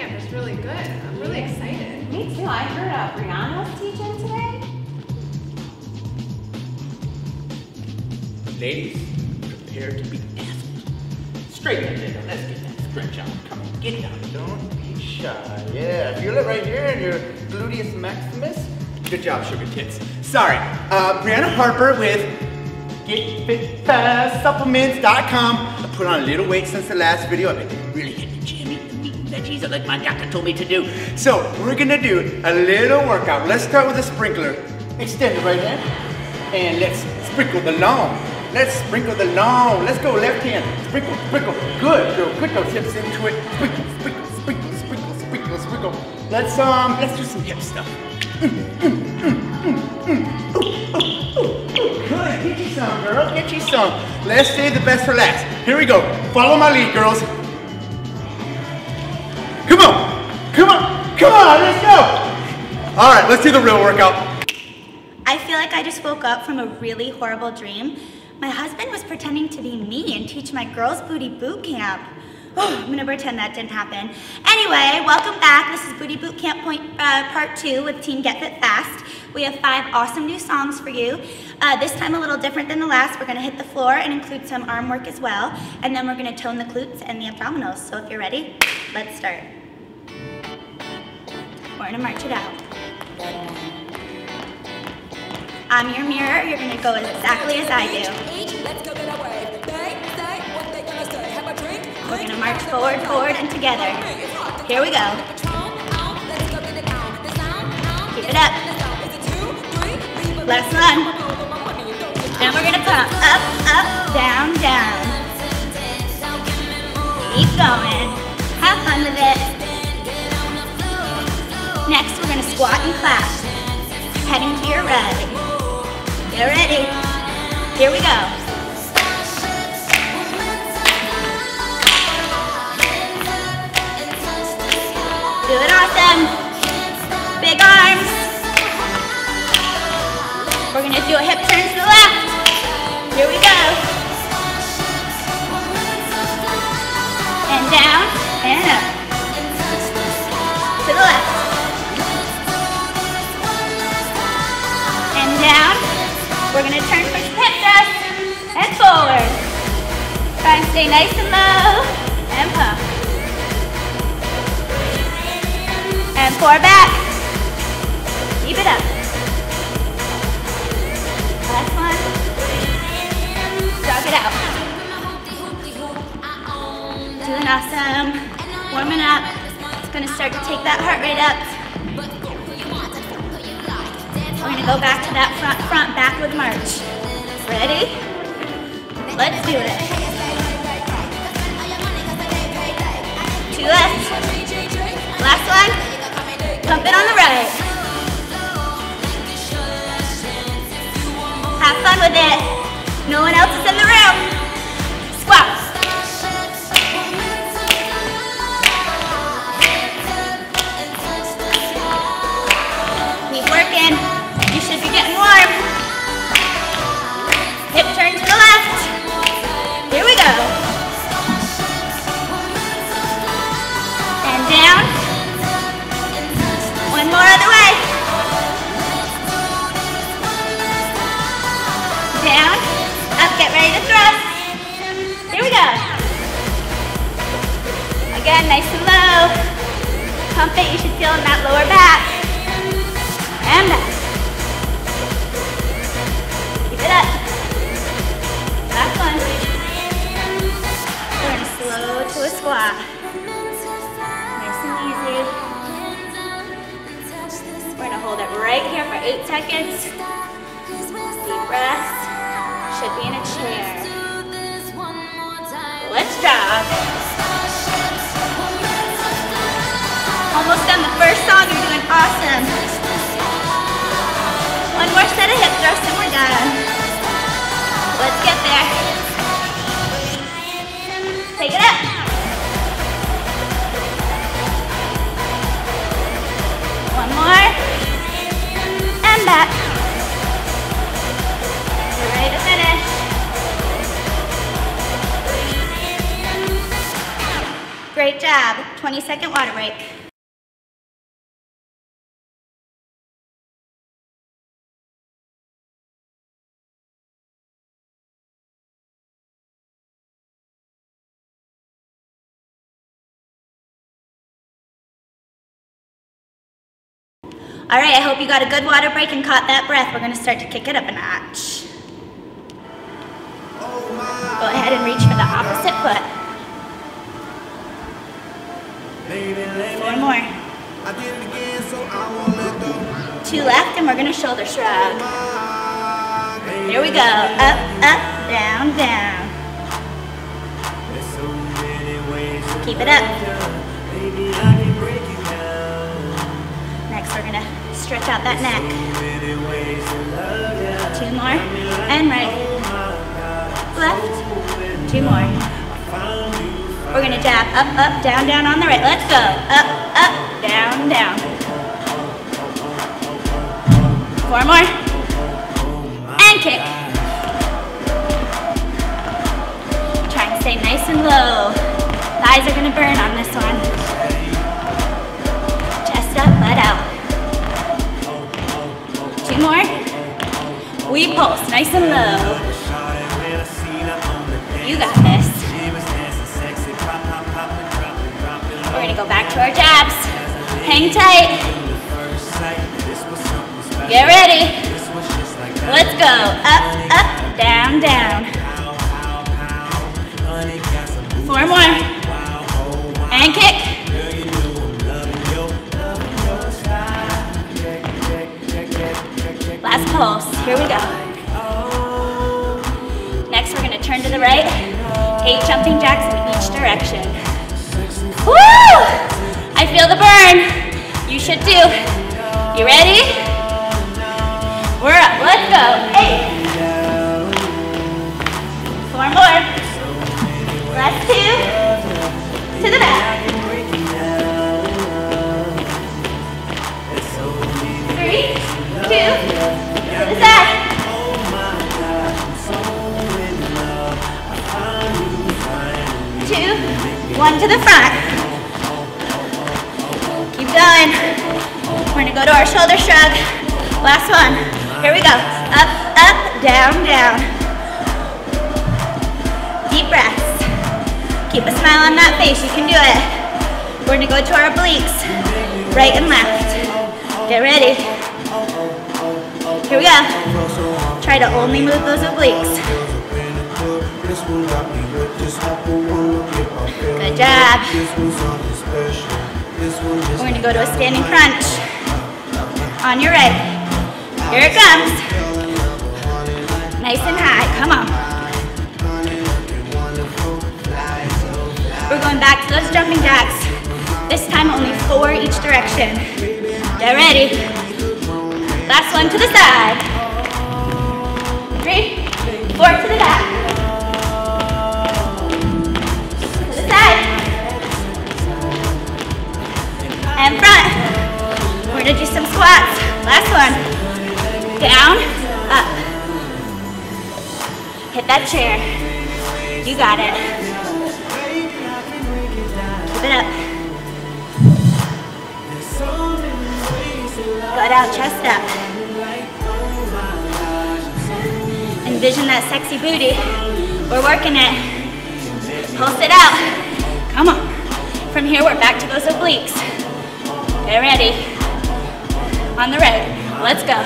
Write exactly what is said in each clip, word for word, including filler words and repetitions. camp is really good. I'm really excited. Me too. I heard uh, Brianna was teaching today. Ladies, prepare to be asked. Straight up there. Let's get that stretch out. Come on, get down. Don't be shy. Yeah, feel it right here in your gluteus maximus. Good job, sugar tits. Sorry, uh, Brianna Harper with Get Fit Fast Supplements dot com. I put on a little weight since the last video. I've been really hitting the gym, eating the meat and veggies like my doctor told me to do. So we're gonna do a little workout. Let's start with a sprinkler. Extend the right hand and let's sprinkle the lawn. Let's sprinkle the lawn. Let's go left hand. Sprinkle, sprinkle. Good girl. Put those hips into it. Sprinkle, sprinkle, sprinkle, sprinkle, sprinkle, sprinkle. Let's um, let's do some hip stuff. Mm, mm, mm, mm, mm. Ooh, ooh, ooh, ooh. Good, get you some, girl, get you some. Let's save the best for last. Here we go, follow my lead, girls. Come on, come on, come on, let's go. All right, let's do the real workout. I feel like I just woke up from a really horrible dream. My husband was pretending to be me and teach my girls booty boot camp. Oh, I'm gonna pretend that didn't happen. Anyway, welcome back. This is Booty Boot Camp Point uh, Part Two with Team Get Fit Fast. We have five awesome new songs for you. Uh, this time a little different than the last. We're gonna hit the floor and include some arm work as well, and then we're gonna tone the glutes and the abdominals. So if you're ready, let's start. We're gonna march it out. I'm your mirror. You're gonna go exactly as I do. We're going to march forward, forward, and together. Here we go. Keep it up. Last run. Now we're going to pump. Up, up, down, down. Keep going. Have fun with it. Next, we're going to squat and clap. Heading to your right. Get ready. Here we go. Doing awesome. Big arms. We're gonna do a hip turn to the left. Here we go. And down and up. To the left. And down. We're gonna turn push hip thrust and forward. Try and stay nice and low and pump. And four back. Keep it up. Last one. Drop it out. Doing awesome. Warming up. It's going to start to take that heart rate up. We're going to go back to that front, front, backward march. Ready? Let's do it. Two left. Last one. Pump it on the right. Have fun with it. No one else is in the room. Squat. Keep working. You should be getting warm. Hip turn to the left. Here we go. And down. One more other way. Down, up, get ready to thrust. Here we go. Again, nice and low. Pump it, you should feel in that lower back. And back. Keep it up. Last one. We're going to slow to a squat. Nice and easy. We're gonna hold it right here for eight seconds. Deep breath. Should be in a chair. Let's jog. Almost done the first song. You're doing awesome. One more set of hip thrusts and we're done. Let's get there. Take it up. One more. And back. We're ready to finish. Great job. twenty second water break. All right, I hope you got a good water break and caught that breath. We're gonna start to kick it up a notch. Go ahead and reach for the opposite foot. Four more. Two left, and we're gonna shoulder shrug. Here we go, up, up, down, down. Keep it up. We're gonna stretch out that neck. Two more, and right. Left, two more. We're gonna jab up, up, down, down on the right. Let's go, up, up, down, down. Four more, and kick. Try and stay nice and low. Thighs are gonna burn on this one. Chest up, butt out. More. We pulse, nice and low. You got this. We're gonna go back to our jabs. Hang tight. Get ready. Let's go. Up, up, down, down. Four more. And kick. Last pulse, here we go. Next we're gonna turn to the right, eight jumping jacks in each direction. Woo! I feel the burn, you should too. You ready? We're up, let's go, eight. Four more, last two, to the back. Two, to the side. Two, one to the front. Keep going. We're gonna go to our shoulder shrug. Last one. Here we go. Up, up, down, down. Deep breaths. Keep a smile on that face. You can do it. We're gonna go to our obliques. Right and left. Get ready. Here we go. Try to only move those obliques. Good job. We're going to go to a standing crunch. On your right. Here it comes. Nice and high. Come on. We're going back to those jumping jacks. This time only four each direction. Get ready. Last one to the side. Three, four to the back. To the side. And front. We're gonna do some squats. Last one. Down, up. Hit that chair. You got it. Keep it up. Gut out, chest up. Envision that sexy booty. We're working it. Pulse it out. Come on. From here, we're back to those obliques. Get ready. On the right. Let's go.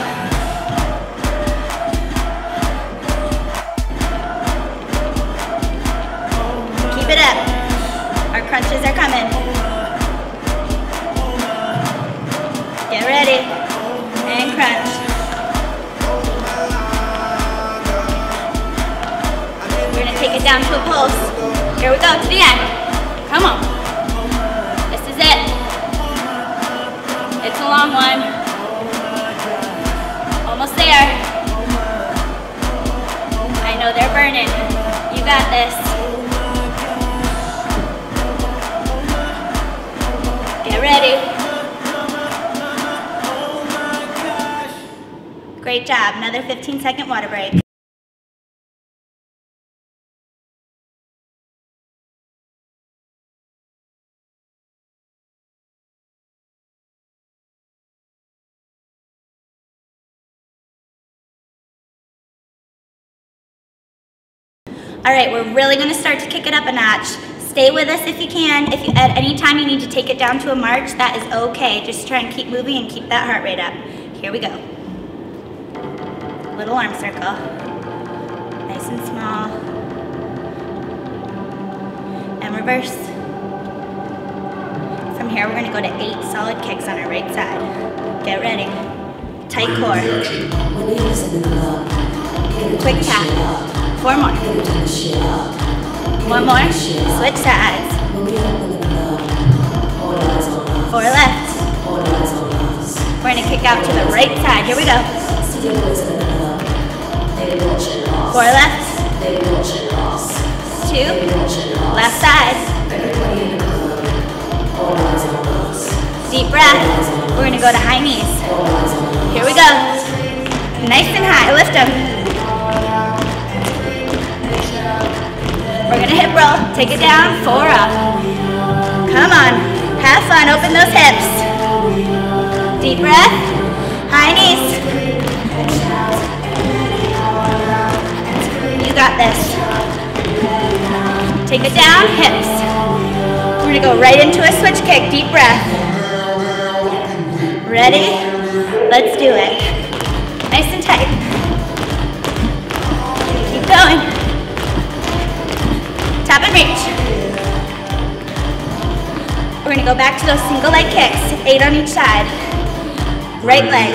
Keep it up. Our crunches are coming. Get ready, and crunch. We're gonna take it down to a pulse. Here we go, to the end. Come on. This is it. It's a long one. Almost there. I know they're burning. You got this. Get ready. Great job, another fifteen second water break. All right, we're really gonna start to kick it up a notch. Stay with us if you can. If you, at any time you need to take it down to a march, that is okay. Just try and keep moving and keep that heart rate up. Here we go. Little arm circle. Nice and small. And reverse. From here, we're gonna go to eight solid kicks on our right side. Get ready. Tight core. Quick tap. Four more. One more, switch sides. Four left. We're gonna kick out to the right side, here we go. Four left. Two, left side. Deep breath, we're gonna go to high knees. Here we go. Nice and high, lift them. We're gonna hip roll, take it down, four up. Come on, have fun, open those hips. Deep breath, high knees. You got this. Take it down, hips. We're gonna go right into a switch kick, deep breath. Ready? Let's do it. Nice and tight. Keep going. Tap and reach. We're gonna go back to those single leg kicks, eight on each side. Right leg.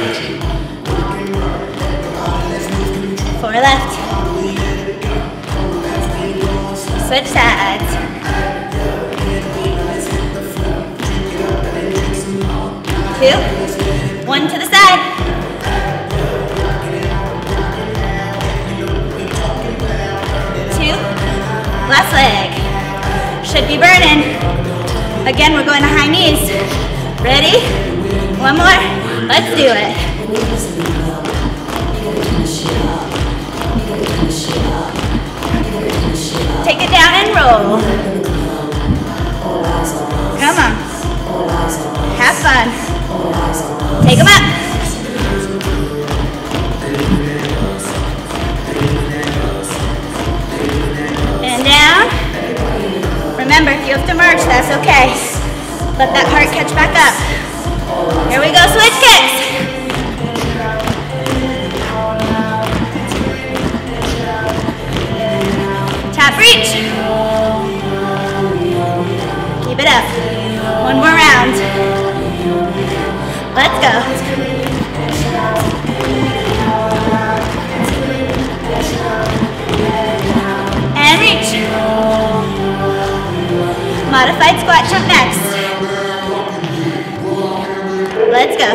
Four left. Switch sides. Two. One to the side. Two. Left leg, should be burning. Again, we're going to high knees. Ready? One more, let's do it. Take it down and roll. Come on, have fun. Take them up. Down. Remember, if you have to march, that's okay. Let that heart catch back up. Here we go, switch kicks. Tap reach. Keep it up. One more round. Let's go. And reach. Modified squat jump next. Let's go.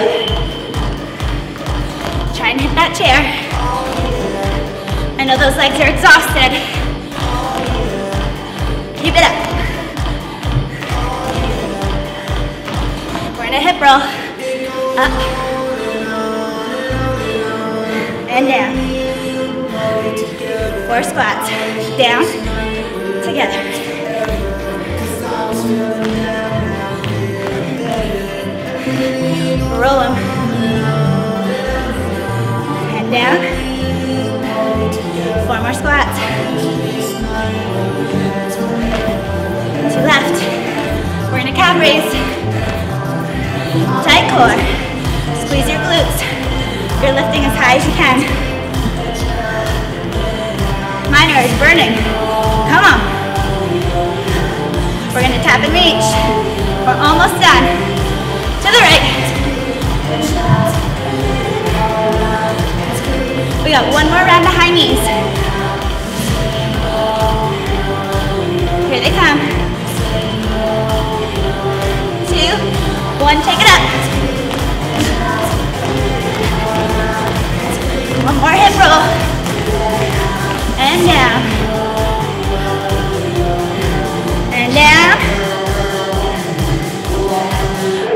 Try and hit that chair. I know those legs are exhausted. Keep it up. We're in a hip roll. Up. And down. Four squats. Down. Together. Roll them. And down. Four more squats. To left. We're in a calf raise. Tight core. Squeeze your glutes. You're lifting as high as you can. Minor is burning. Come on. We're gonna tap and reach. We're almost done. To the right. We got one more round of high knees. Here they come. Two, one, take it up. One more hip roll. And down. Down.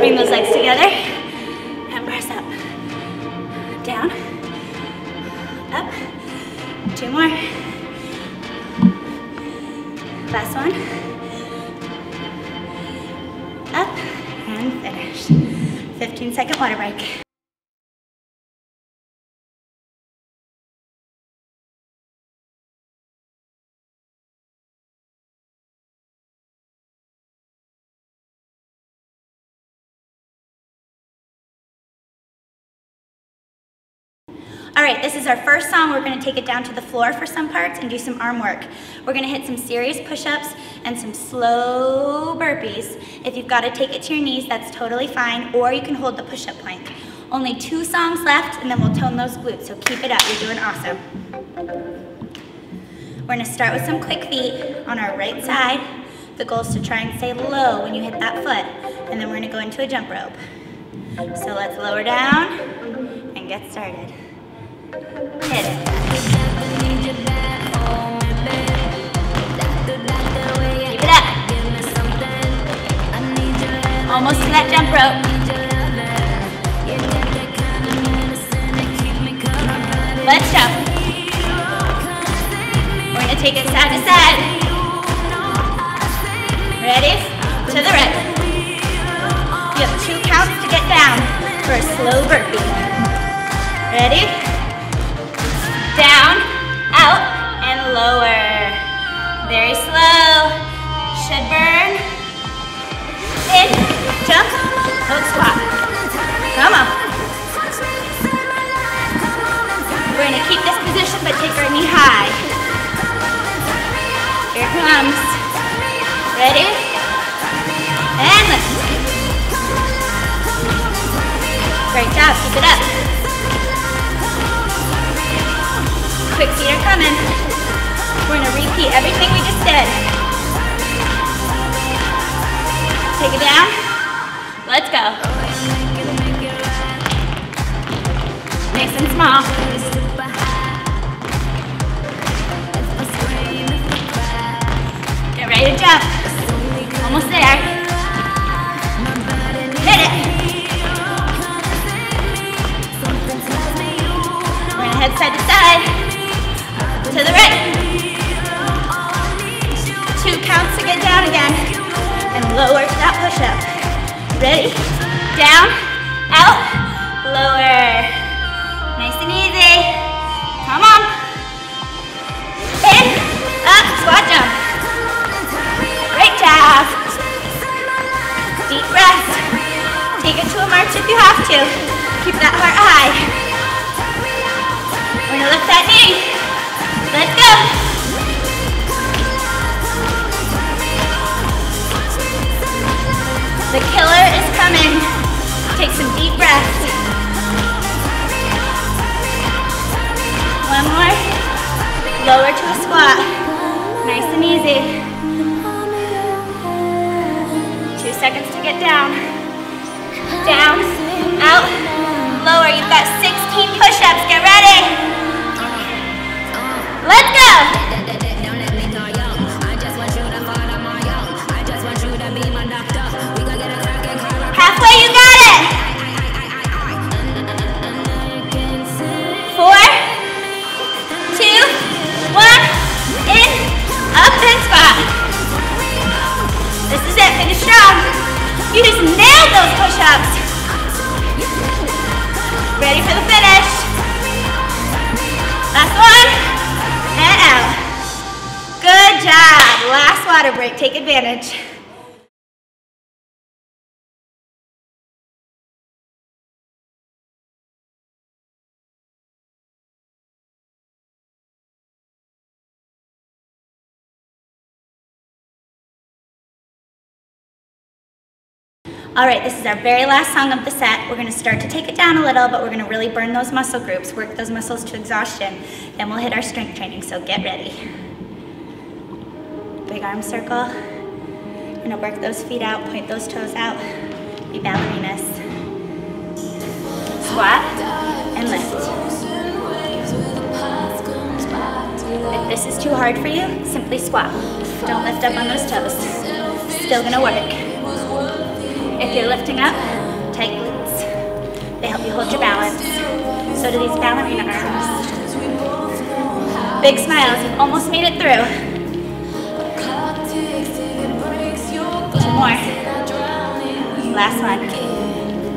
Bring those legs together and press up. Down. Up. Two more. Last one. Up and finish. fifteen second water break. All right, this is our first song. We're gonna take it down to the floor for some parts and do some arm work. We're gonna hit some serious push-ups and some slow burpees. If you've gotta take it to your knees, that's totally fine, or you can hold the push-up plank. Only two songs left, and then we'll tone those glutes, so keep it up, you're doing awesome. We're gonna start with some quick feet on our right side. The goal is to try and stay low when you hit that foot, and then we're gonna go into a jump rope. So let's lower down and get started. Hit it. Keep it up. Almost to that jump rope. Let's jump. We're gonna take it side to side. Ready? To the right. You have two counts to get down for a slow burpee. Ready? Down, out, and lower. Very slow. Should burn. In, jump, hook squat. Come on. We're gonna keep this position but take our knee high. Here it comes. Ready? And let's great job, keep it up. Quick feet are coming. We're gonna repeat everything we just did. Take it down, let's go. Nice and small. Get ready to jump, almost there. Head side to side, to the right. Two counts to get down again, and lower to that push-up. Ready? Down, out, lower. Nice and easy. Come on. In, up, squat jump. Great job. Deep breath. Take it to a march if you have to. Keep that heart high. We're gonna lift that knee. Let's go. The killer is coming. Take some deep breaths. One more. Lower to a squat. Nice and easy. Two seconds to get down. Down, out, lower. You've got sixteen push-ups. Get ready. Let's go! Don't let me call you. I just want you to follow my own. I just want you to be my doctor. We gonna get a crack and call it. Halfway, you got it! Four, two, one, in, up and spot. This is it, finish strong. You just nailed those push-ups. Ready for the finish. Last one. And out. Good job. Last water break. Take advantage. All right, this is our very last song of the set. We're gonna start to take it down a little, but we're gonna really burn those muscle groups, work those muscles to exhaustion, then we'll hit our strength training, so get ready. Big arm circle. We're gonna work those feet out, point those toes out, be ballerinas. Squat and lift. If this is too hard for you, simply squat. Don't lift up on those toes. Still gonna work. If you're lifting up, tight glutes. They help you hold your balance. So do these ballerina arms. Big smiles, you've almost made it through. Two more. Last one.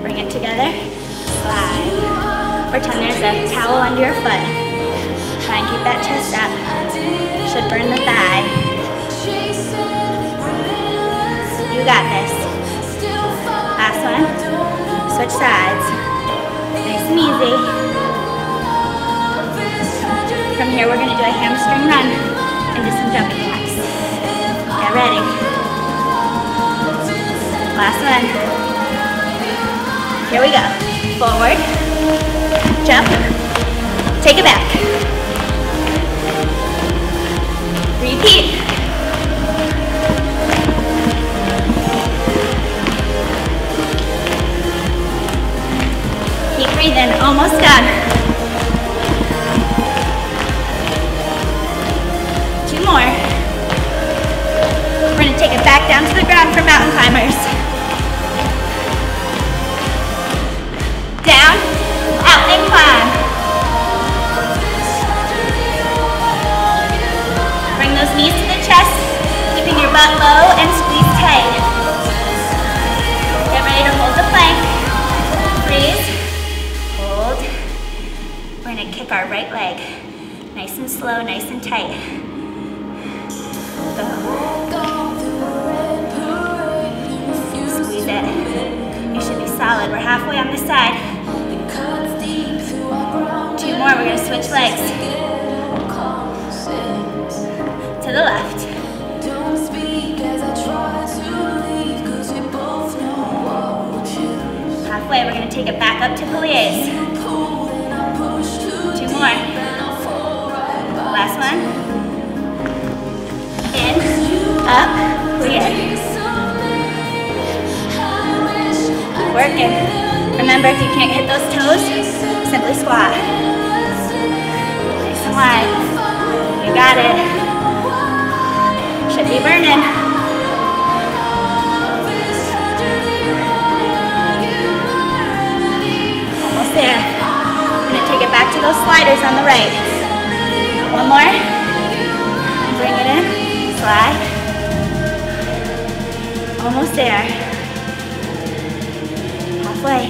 Bring it together, slide. Pretend there's a towel under your foot. Try and keep that chest up. Should burn the thigh. You got this. Last one, switch sides, nice and easy. here, we're going to do a hamstring run and do some jumping jacks. Get ready. Last one. Here we go. Forward. Jump. Take it back. Repeat. Keep breathing. Almost done. Take it back down to the ground for mountain climbers. Down, out and climb. Bring those knees to the chest, keeping your butt low and squeeze tight. Get ready to hold the plank. Freeze, hold. We're gonna kick our right leg. Nice and slow, nice and tight. Go. It should be solid. We're halfway on this side. Two more. We're going to switch legs. To the left. Halfway. We're going to take it back up to plies. Two more. Last one. In. Up. Plies. Working. Remember, if you can't hit those toes, simply squat. Nice and wide. You got it. Should be burning. Almost there. I'm going to take it back to those sliders on the right. One more. Bring it in. Slide. Almost there. Play.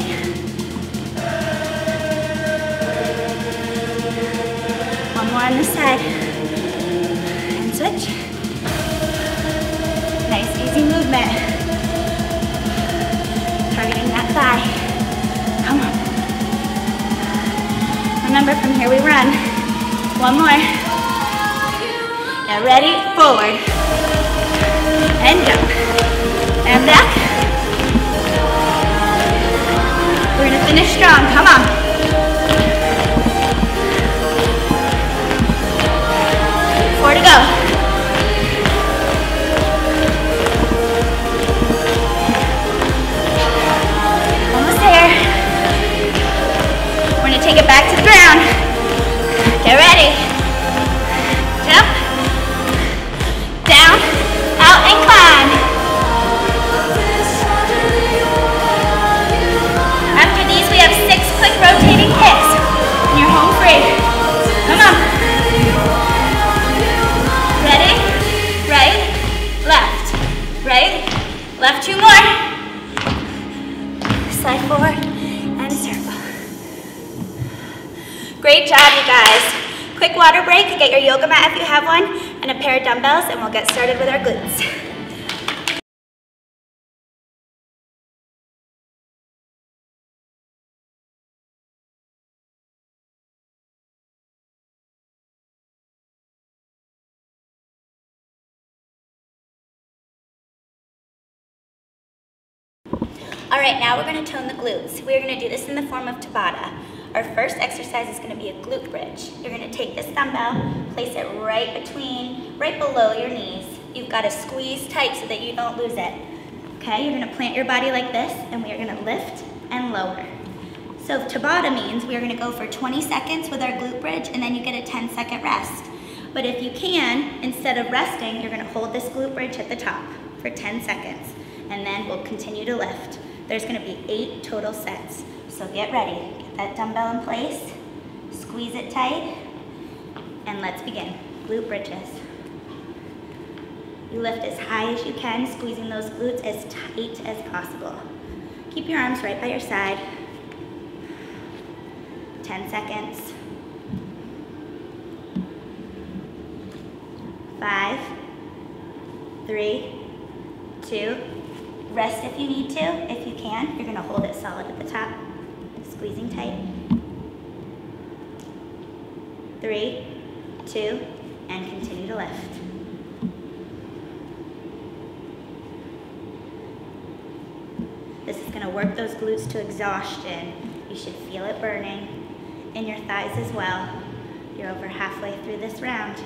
One more on this side. And switch. Nice, easy movement. Targeting that thigh. Come on. Remember, from here we run. One more. Now ready, forward. And jump. And back. We're gonna finish strong, come on. Four to go. Almost there. We're gonna take it back to the ground. Get ready. Jump. Down, out and climb. Like rotating hips, and you're home free. Come on. Ready? Right, left, right, left. Two more. Slide forward and circle. Great job, you guys. Quick water break. Get your yoga mat if you have one, and a pair of dumbbells, and we'll get started with our glutes. Alright, now we're going to tone the glutes. We're going to do this in the form of Tabata. Our first exercise is going to be a glute bridge. You're going to take this dumbbell, place it right between, right below your knees. You've got to squeeze tight so that you don't lose it. Okay, you're going to plant your body like this, and we are going to lift and lower. So Tabata means we're going to go for twenty seconds with our glute bridge, and then you get a ten second rest. But if you can, instead of resting, you're going to hold this glute bridge at the top for ten seconds, and then we'll continue to lift. There's gonna be eight total sets. So get ready, get that dumbbell in place, squeeze it tight, and let's begin. Glute bridges. You lift as high as you can, squeezing those glutes as tight as possible. Keep your arms right by your side. ten seconds. Five, three, two, rest if you need to. If you can, you're gonna hold it solid at the top, squeezing tight. Three, two, and continue to lift. This is going to work those glutes to exhaustion. You should feel it burning in your thighs as well. You're over halfway through this round.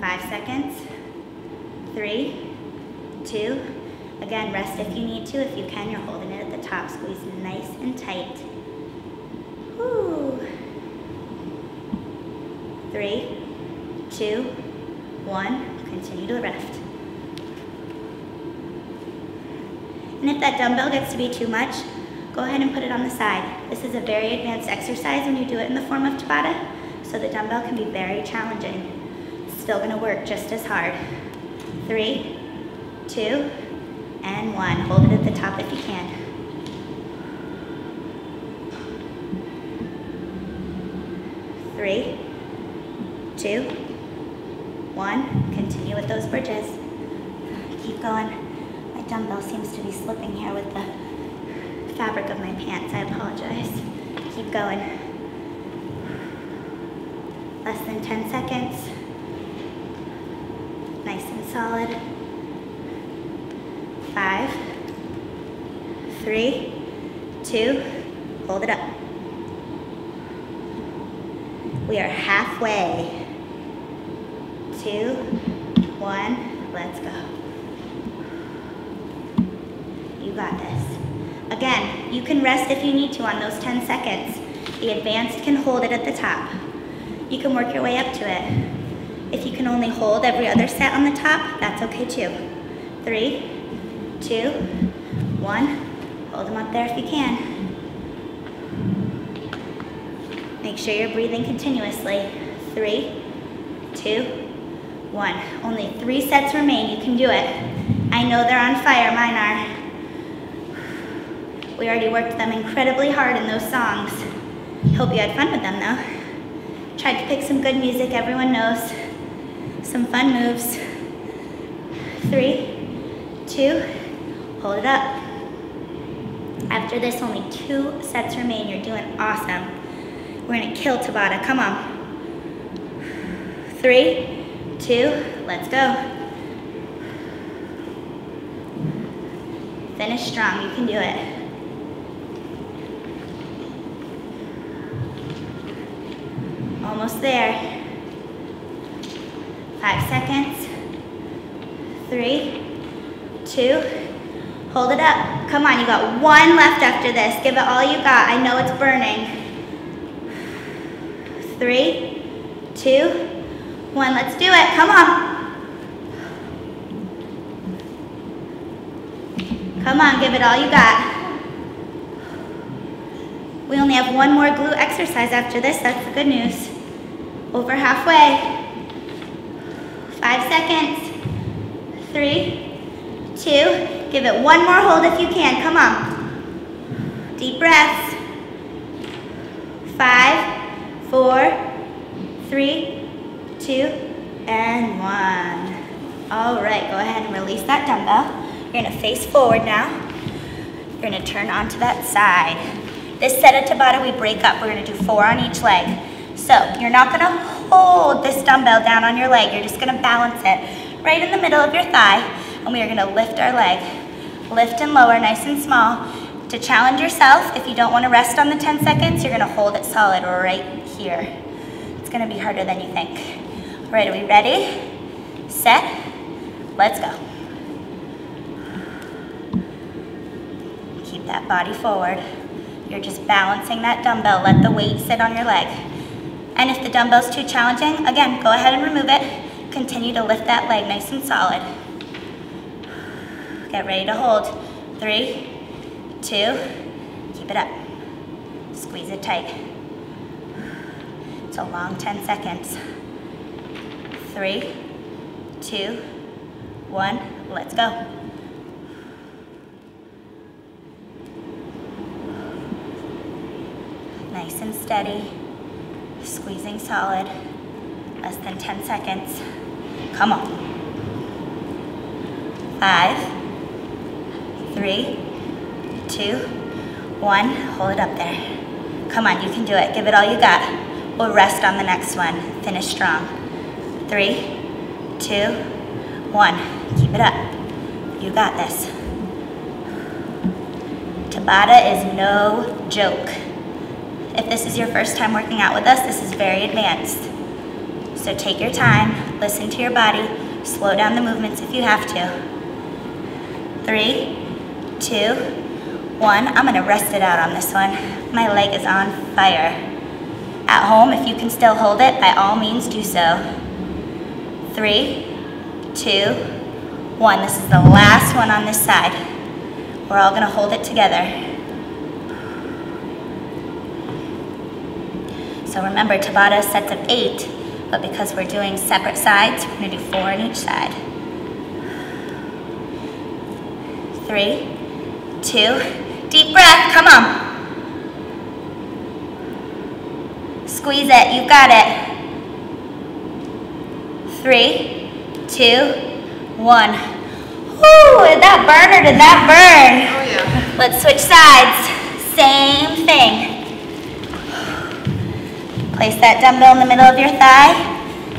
Five seconds, three, two. Again, rest if you need to. If you can, you're holding it at the top. Squeeze nice and tight. Woo. Three, two, one. Continue to lift. And if that dumbbell gets to be too much, go ahead and put it on the side. This is a very advanced exercise when you do it in the form of Tabata, so the dumbbell can be very challenging. It's still gonna work just as hard. Three, two, and one. Hold it at the top if you can. Three, two, one. Continue with those bridges. Keep going. Dumbbell seems to be slipping here with the fabric of my pants. I apologize. Keep going. Less than ten seconds. Nice and solid. Five, three, two, hold it up. We are halfway. Two, one, let's go. You got this. Again, you can rest if you need to on those ten seconds. The advanced can hold it at the top. You can work your way up to it. If you can only hold every other set on the top, that's okay too. Three, two, one. Hold them up there if you can. Make sure you're breathing continuously. Three, two, one. Only three sets remain. You can do it. I know they're on fire. Mine are. We already worked them incredibly hard in those songs. Hope you had fun with them though. Tried to pick some good music everyone knows. Some fun moves. Three, two, hold it up. After this, only two sets remain. You're doing awesome. We're gonna kill Tabata, come on. Three, two, let's go. Finish strong, you can do it. Almost there. Five seconds. Three, two, hold it up. Come on, you got one left after this. Give it all you got. I know it's burning. Three, two, one. Let's do it. Come on. Come on, give it all you got. We only have one more glute exercise after this. That's the good news. Over halfway. Five seconds. Three, two. Give it one more hold if you can. Come on. Deep breaths. Five, four, three, two, and one. All right, go ahead and release that dumbbell. You're gonna face forward now. You're gonna turn onto that side. This set of Tabata we break up. We're gonna do four on each leg. So you're not gonna hold this dumbbell down on your leg. You're just gonna balance it right in the middle of your thigh, and we are gonna lift our leg. Lift and lower, nice and small. To challenge yourself, if you don't wanna rest on the ten seconds, you're gonna hold it solid right here. It's gonna be harder than you think. All right, are we ready? Set, let's go. Keep that body forward. You're just balancing that dumbbell. Let the weight sit on your leg. And if the dumbbell's too challenging, again, go ahead and remove it. Continue to lift that leg nice and solid. Get ready to hold. Three, two, keep it up. Squeeze it tight. It's a long ten seconds. Three, two, one, let's go. Nice and steady, squeezing solid, less than ten seconds. Come on. Five, three, two, one, hold it up there. Come on, you can do it, give it all you got. We'll rest on the next one. Finish strong. Three, two, one. Keep it up. You got this. Tabata is no joke. If this is your first time working out with us, this is very advanced. So take your time, listen to your body, slow down the movements if you have to. Three, two, one. I'm gonna rest it out on this one. My leg is on fire. At home, if you can still hold it, by all means do so. Three, two, one. This is the last one on this side. We're all gonna hold it together. So remember, Tabata is sets of eight, but because we're doing separate sides, we're gonna do four on each side. Three, two, deep breath, come on. Squeeze it, you got it. Three, two, one. Woo, that burner, did that burn? Oh yeah. Let's switch sides, same thing. Place that dumbbell in the middle of your thigh.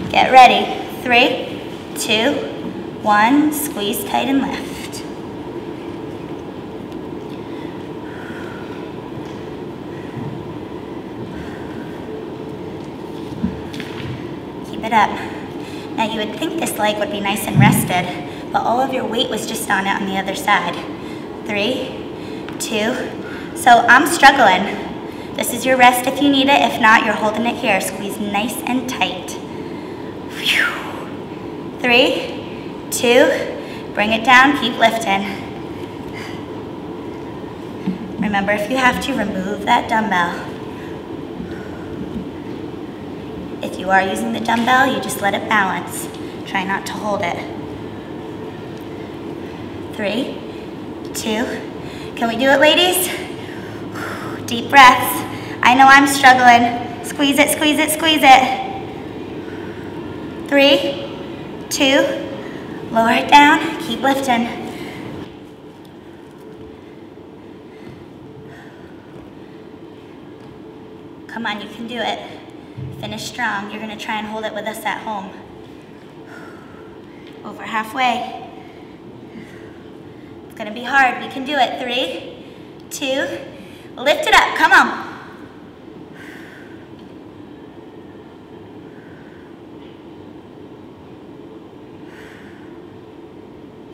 Get ready. Three, two, one. Squeeze tight and lift. Keep it up. Now you would think this leg would be nice and rested, but all of your weight was just on it on the other side. Three, two. So I'm struggling. This is your rest if you need it. If not, you're holding it here. Squeeze nice and tight. Whew. Three, two, bring it down, keep lifting. Remember, if you have to, remove that dumbbell. If you are using the dumbbell, you just let it balance. Try not to hold it. Three, two. Can we do it, ladies? Deep breaths. I know I'm struggling. Squeeze it, squeeze it, squeeze it. Three, two, lower it down, keep lifting. Come on, you can do it. Finish strong. You're gonna try and hold it with us at home. Over halfway. It's gonna be hard, we can do it. Three, two, lift it up, come on.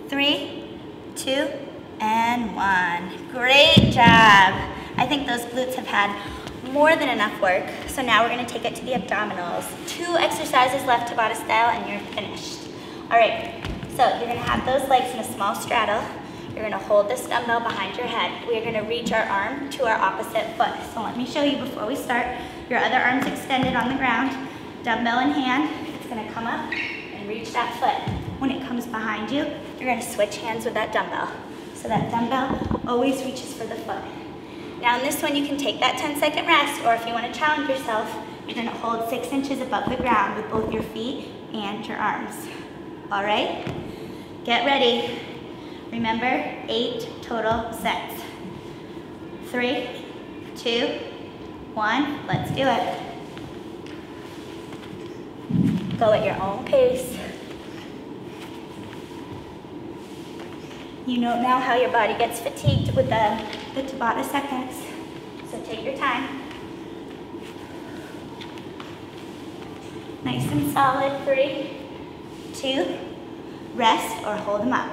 Three, two, and one. Great job. I think those glutes have had more than enough work. So now we're gonna take it to the abdominals. Two exercises left, Tabata style, and you're finished. All right, so you're gonna have those legs in a small straddle. You're gonna hold this dumbbell behind your head. We are gonna reach our arm to our opposite foot. So let me show you before we start. Your other arm's extended on the ground, dumbbell in hand. It's gonna come up and reach that foot. When it comes behind you, you're gonna switch hands with that dumbbell. So that dumbbell always reaches for the foot. Now in this one, you can take that ten second rest, or if you wanna challenge yourself, you're gonna hold six inches above the ground with both your feet and your arms. All right, get ready. Remember, eight total sets. Three, two, one, let's do it. Go at your own pace. You know now how your body gets fatigued with the, the Tabata seconds, so take your time. Nice and solid, three, two, rest or hold them up.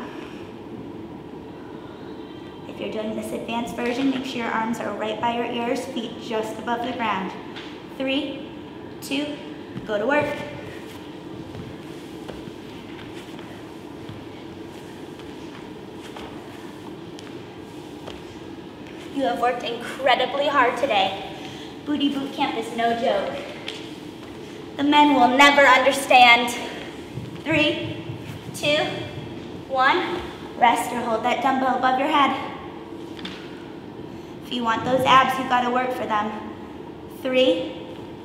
If you're doing this advanced version, make sure your arms are right by your ears, feet just above the ground. Three, two, go to work. You have worked incredibly hard today. Booty boot camp is no joke. The men will never understand. Three, two, one. Rest or hold that dumbbell above your head. If you want those abs, you've got to work for them. Three,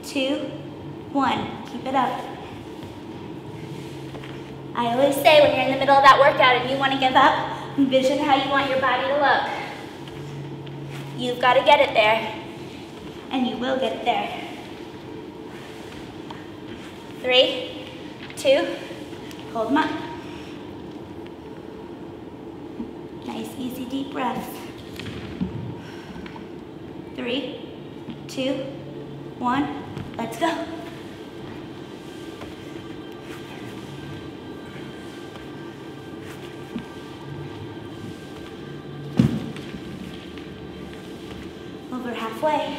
two, one. Keep it up. I always say when you're in the middle of that workout and you want to give up, envision how you want your body to look. You've got to get it there, and you will get it there. three, two, hold them up. Nice, easy, deep breaths. Three, two, one, let's go. Over halfway.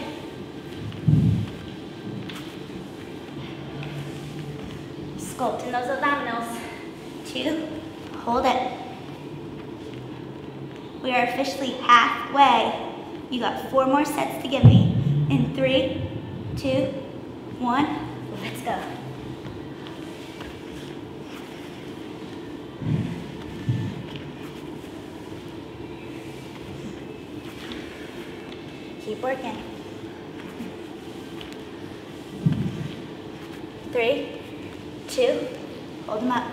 Sculpting those abdominals. Two, hold it. We are officially halfway. You got four more sets to give me. In three, two, one, let's go. Keep working. Three, two, hold them up.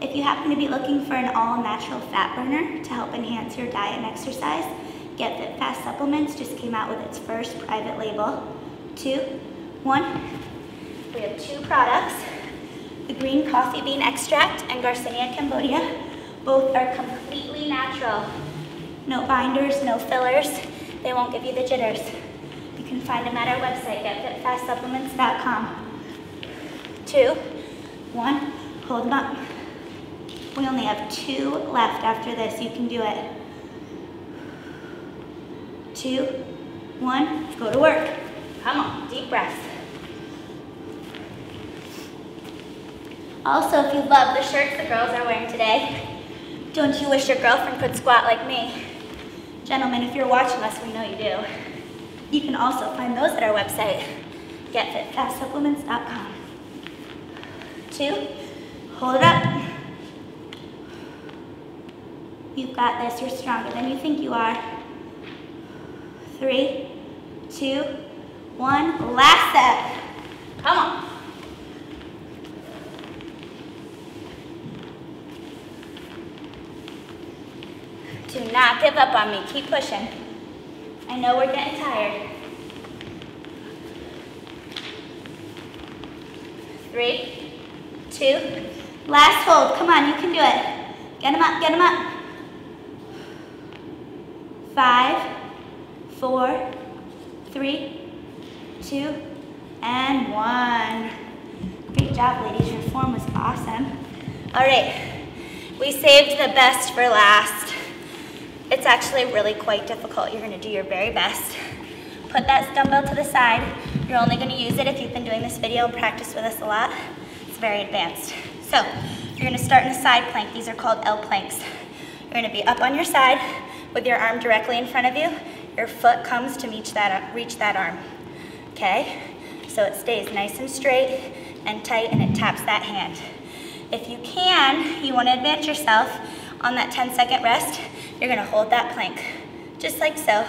If you happen to be looking for an all-natural fat burner to help enhance your diet and exercise, Get Fit Fast Supplements just came out with its first private label. Two, one. We have two products, the green coffee bean extract and Garcinia Cambogia. Both are completely natural. No binders, no fillers. They won't give you the jitters. You can find them at our website, Get Fit Fast Supplements dot com. Two, one, hold them up. We only have two left after this. You can do it. Two, one, go to work. Come on, deep breath. Also, if you love the shirts the girls are wearing today, don't you wish your girlfriend could squat like me? Gentlemen, if you're watching us, we know you do. You can also find those at our website, Get Fit Fast Supplements dot com. Two, hold it up. You've got this, you're stronger than you think you are. Three, two, one, last set. Come on. Do not give up on me, keep pushing. I know we're getting tired. Three, two, last hold, come on, you can do it. Get them up, get them up. Five, four, three, two, and one. Great job, ladies, your form was awesome. All right, we saved the best for last. It's actually really quite difficult. You're gonna do your very best. Put that dumbbell to the side. You're only gonna use it if you've been doing this video and practice with us a lot. It's very advanced. So, you're gonna start in a side plank. These are called L planks. You're gonna be up on your side with your arm directly in front of you. Your foot comes to reach that, reach that arm, okay? So it stays nice and straight and tight and it taps that hand. If you can, you wanna advance yourself on that ten second rest. You're gonna hold that plank, just like so.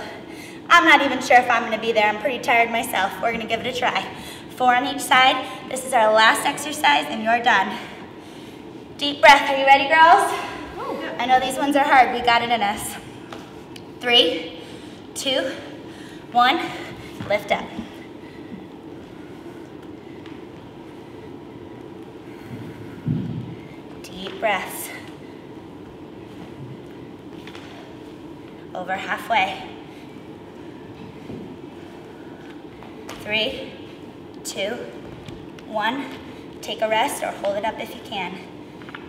I'm not even sure if I'm gonna be there. I'm pretty tired myself. We're gonna give it a try. Four on each side. This is our last exercise and you're done. Deep breath, are you ready, girls? Ooh. I know these ones are hard, we got it in us. Three, two, one, lift up. Deep breaths. Over halfway. Three, two, one. Take a rest or hold it up if you can.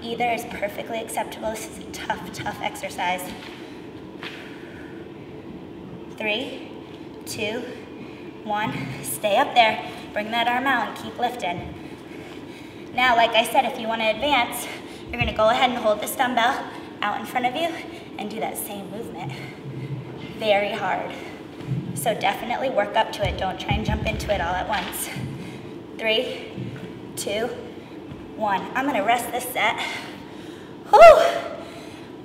Either is perfectly acceptable. This is a tough, tough exercise. Three, two, one. Stay up there. Bring that arm out and keep lifting. Now, like I said, if you want to advance, you're gonna go ahead and hold this dumbbell out in front of you and do that same movement. Very hard. So definitely work up to it. Don't try and jump into it all at once. Three, two, one. I'm gonna rest this set. Whew!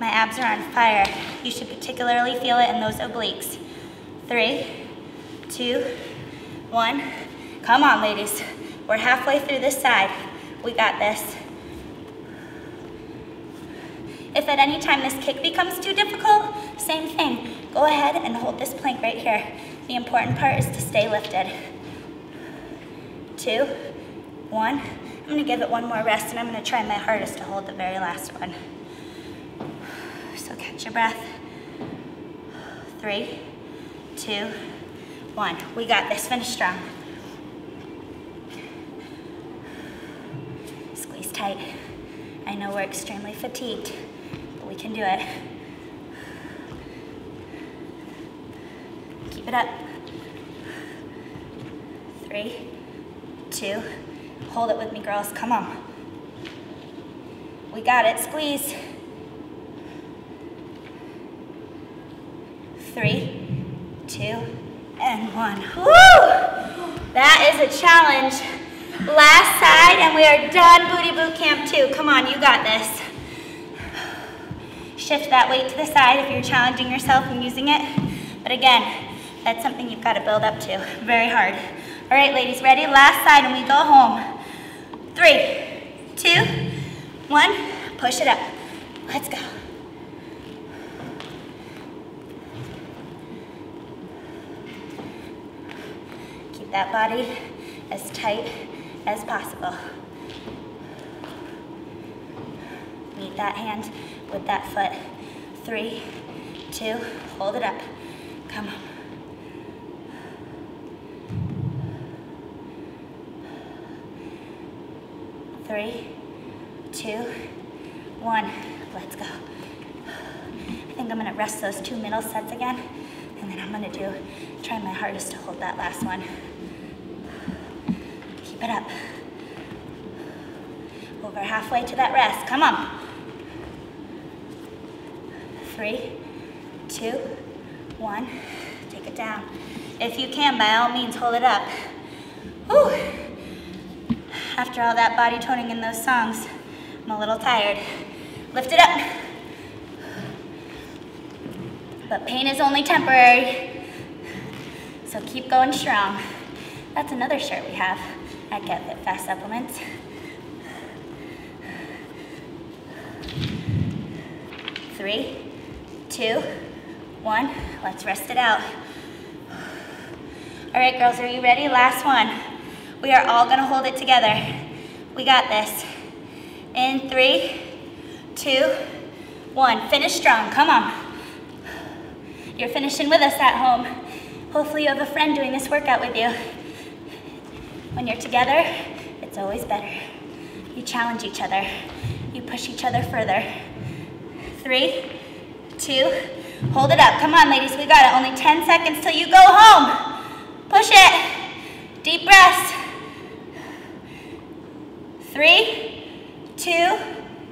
My abs are on fire. You should particularly feel it in those obliques. Three, two, one. Come on, ladies. We're halfway through this side. We got this. If at any time this kick becomes too difficult, same thing. Go ahead and hold this plank right here. The important part is to stay lifted. Two, one. I'm gonna give it one more rest and I'm gonna try my hardest to hold the very last one. So catch your breath. Three, two, one. We got this, finish strong. Squeeze tight. I know we're extremely fatigued, but we can do it. Keep it up. Three, two, hold it with me, girls, come on. We got it, squeeze. Three, two, and one. Woo! That is a challenge. Last side, and we are done Booty Boot Camp two. Come on, you got this. Shift that weight to the side if you're challenging yourself and using it. But again, that's something you've got to build up to. Very hard. All right, ladies, ready? Last side, and we go home. Three, two, one. Push it up. Let's go. Keep that body as tight as possible. Meet that hand with that foot. Three, two, hold it up. Come on. Three, two, one. Let's go. I think I'm gonna rest those two middle sets again, and then I'm gonna do try my hardest to hold that last one. Keep it up. Over halfway to that rest. Come on. Three, two, one. Take it down. If you can, by all means, hold it up. Whew. After all that body toning in those songs, I'm a little tired. Lift it up. But pain is only temporary, so keep going strong. That's another shirt we have at Get Fit Fast Supplements. Three, two, one. Let's rest it out. All right, girls, are you ready? Last one. We are all gonna hold it together. We got this. In three, two, one. Finish strong, come on. You're finishing with us at home. Hopefully you have a friend doing this workout with you. When you're together, it's always better. You challenge each other. You push each other further. Three, two, hold it up. Come on, ladies, we got it. Only ten seconds till you go home. Push it. Deep breaths. Three, two,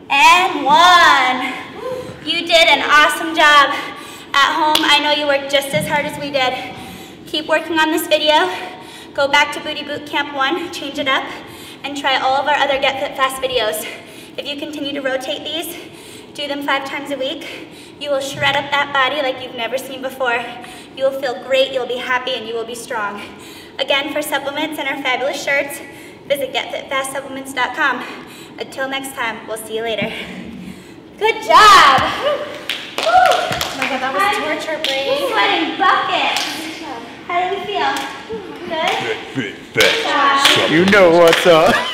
and one. You did an awesome job at home. I know you worked just as hard as we did. Keep working on this video. Go back to Booty Boot Camp one, change it up, and try all of our other Get Fit Fast videos. If you continue to rotate these, do them five times a week, you will shred up that body like you've never seen before. You will feel great, you'll be happy, and you will be strong. Again, for supplements and our fabulous shirts, visit Get Fit Fast Supplements dot com. Until next time, we'll see you later. Good job! Woo. Oh my god, that was torture, Bree. Sweating buckets. How do we feel? Good? Good. Good. Good job. You know what's up.